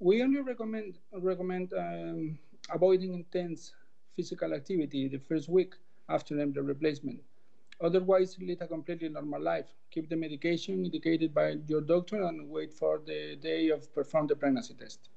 We only recommend avoiding intense physical activity the first week after embryo replacement. Otherwise, lead a completely normal life. Keep the medication indicated by your doctor and wait for the day of perform the pregnancy test.